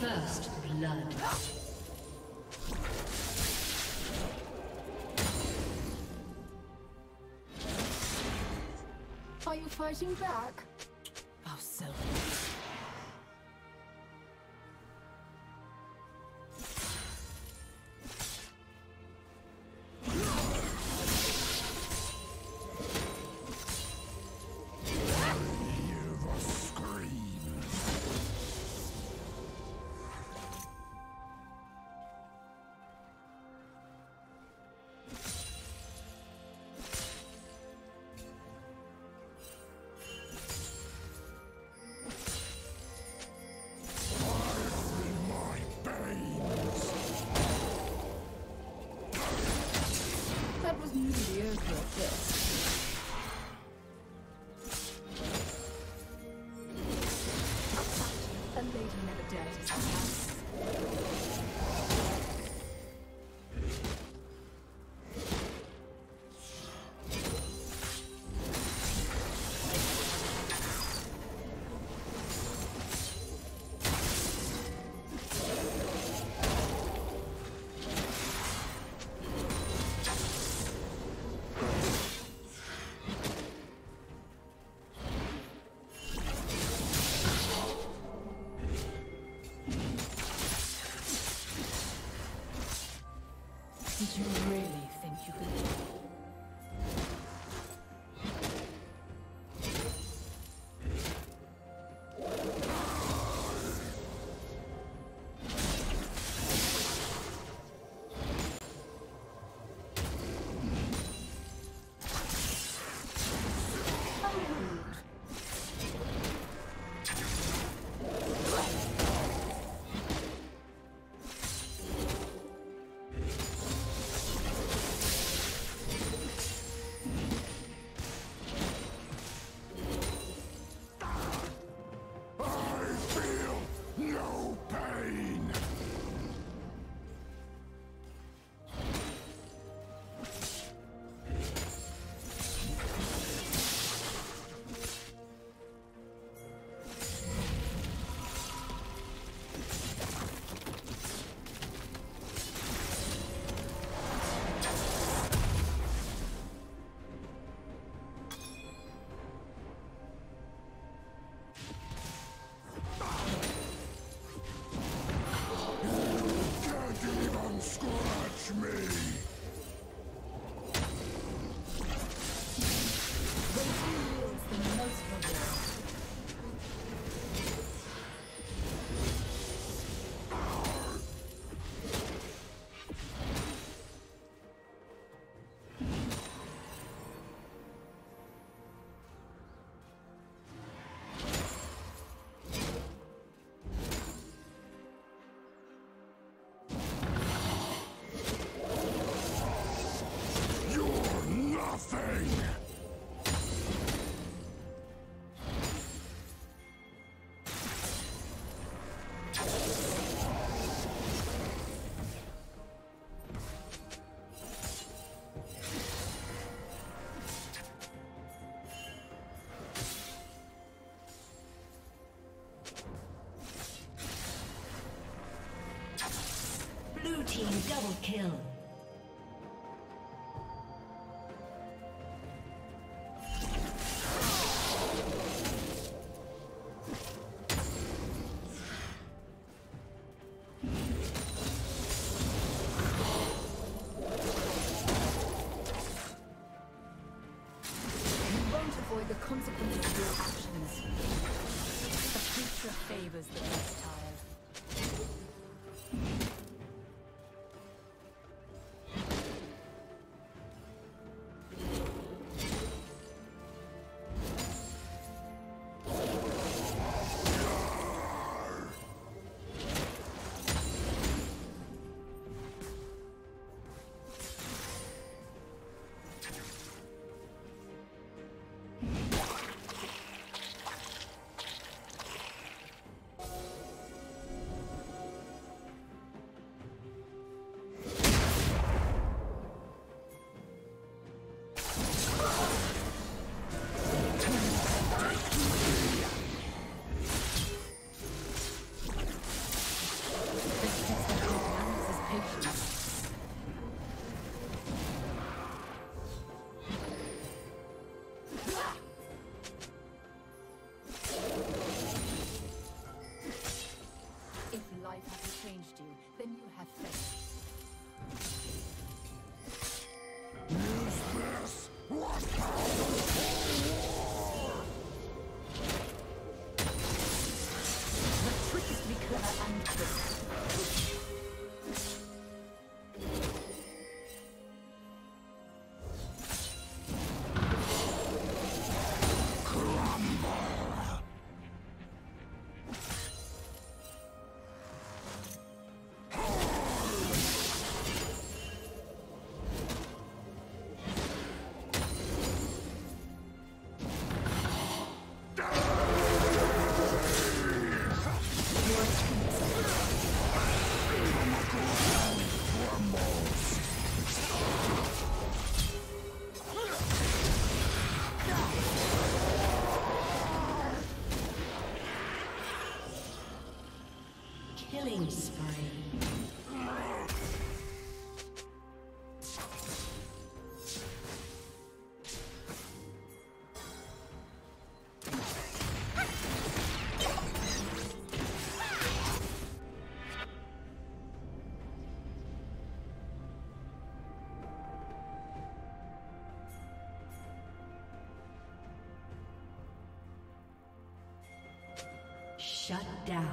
First blood. Are you fighting back? Oh, so team double kill. Shut down.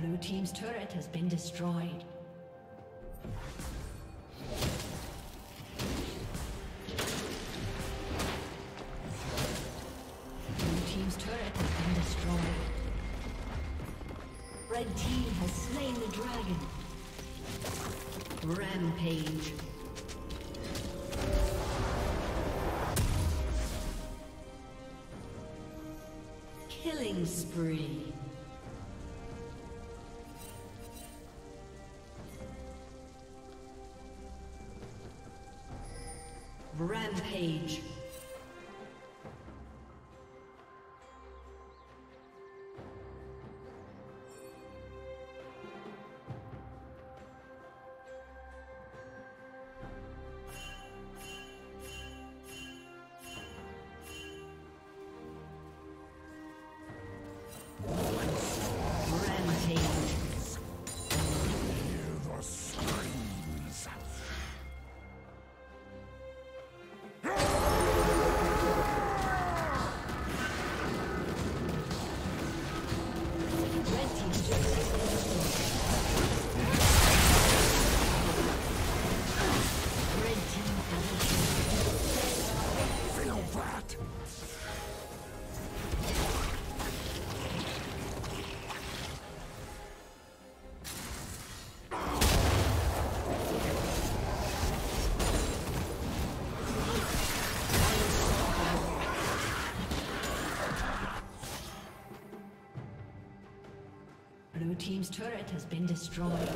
Blue team's turret has been destroyed. Blue team's turret has been destroyed. Red team has slain the dragon. Rampage. Killing spree. Rampage. Blue team's turret has been destroyed.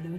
Blue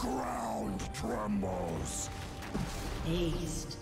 Ground trembles. Aced.